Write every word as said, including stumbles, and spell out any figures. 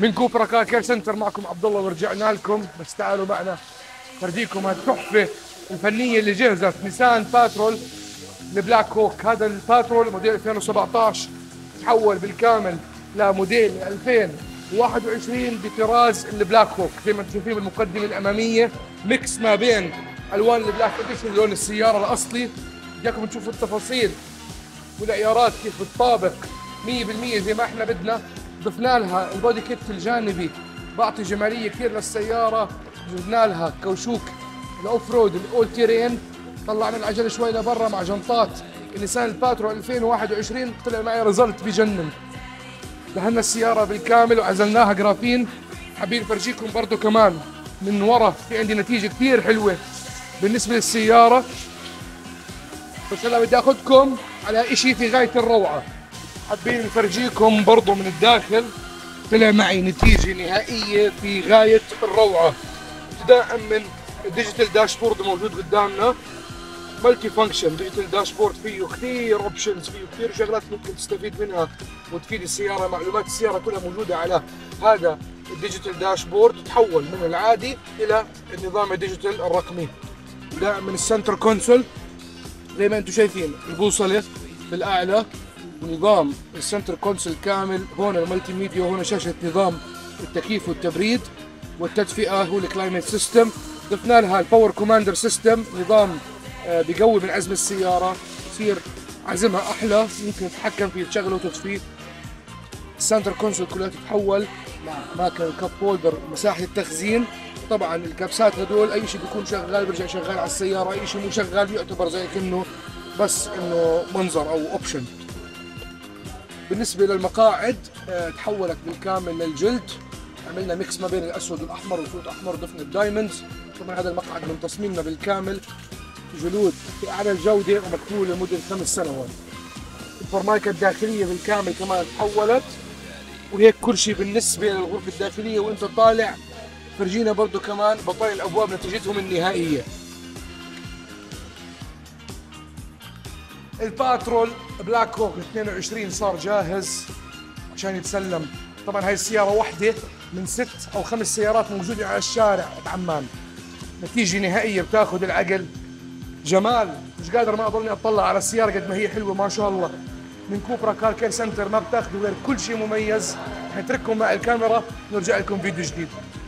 من كوبرا كار كير سنتر معكم عبد الله ورجعنا لكم، بس تعالوا معنا بفرجيكم هالتحفه الفنيه اللي جهزت نيسان باترول البلاك هوك. هذا الباترول موديل ألفين وسبعطعش تحول بالكامل لموديل ألفين وواحد وعشرين بطراز البلاك هوك، زي ما انتم شايفين بالمقدمه الاماميه ميكس ما بين الوان البلاك اديشن لون السياره الاصلي. بدكم تشوفوا التفاصيل والعيارات كيف بتطابق مية بالمية زي ما احنا بدنا. ضفنا لها البودي كيت الجانبي بعطي جماليه كثير للسياره، جبنا لها كوشوك الاوف رود الاول تيرين، طلعنا العجله شوي لبرا مع جنطات النيسان الباترو ألفين وواحد وعشرين. طلع معي ريزلت بجنن، دهنا السياره بالكامل وعزلناها جرافين. حابين نفرجيكم برضه كمان من ورا في عندي نتيجه كثير حلوه بالنسبه للسياره، بس هلا بدي اخذكم على اشي في غايه الروعه. حابين نفرجيكم برضه من الداخل، طلع معي نتيجه نهائيه في غايه الروعه، ابتداء من الديجيتال داشبورد موجود قدامنا. ملتي فانكشن ديجيتال داشبورد فيه كثير اوبشنز، فيه كثير شغلات ممكن تستفيد منها وتفيد السياره، معلومات السياره كلها موجوده على هذا الديجيتال داشبورد. تحول من العادي الى النظام الديجيتال الرقمي. ابتداء من السنتر كونسول زي ما انتم شايفين البوصله بالاعلى، ونظام السنتر كونسول كامل. هون الملتي ميديا، وهنا شاشه نظام التكييف والتبريد والتدفئه، هو الكلايمت سيستم. ضفنا لها الباور كوماندر سيستم، نظام بقوي من عزم السياره، بصير عزمها احلى، ممكن تتحكم فيه تشغله وتطفيه. السنتر كونسول كلها تتحول مع اماكن الكاب هولدر ومساحه التخزين. طبعا الكبسات هدول اي شيء بيكون شغال بيرجع شغال على السياره، اي شيء مو شغال بيعتبر زي كأنه بس انه منظر او اوبشن. بالنسبه للمقاعد تحولت بالكامل للجلد، عملنا ميكس ما بين الاسود والاحمر وفوت احمر، ضفنا الدايموندز. طبعا هذا المقعد من تصميمنا بالكامل جلود في اعلى الجوده ومكتوب لمده خمس سنوات. الفرمايكه الداخليه بالكامل كمان تحولت، وهيك كل شيء بالنسبه للغرفه الداخليه. وانت طالع فرجينا برضه كمان بطايق الابواب نتيجتهم النهائيه. الباترول بلاك هوك اثنين وعشرين صار جاهز عشان يتسلم. طبعا هاي السياره واحده من ست او خمس سيارات موجوده على الشارع بعمان، نتيجه نهائيه بتاخذ العقل. جمال مش قادر ما اضلني اطلع على السياره قد ما هي حلوه ما شاء الله. من كوبرا كار كير سنتر ما بتاخذوا غير كل شيء مميز. حنترككم مع الكاميرا ونرجع لكم فيديو جديد.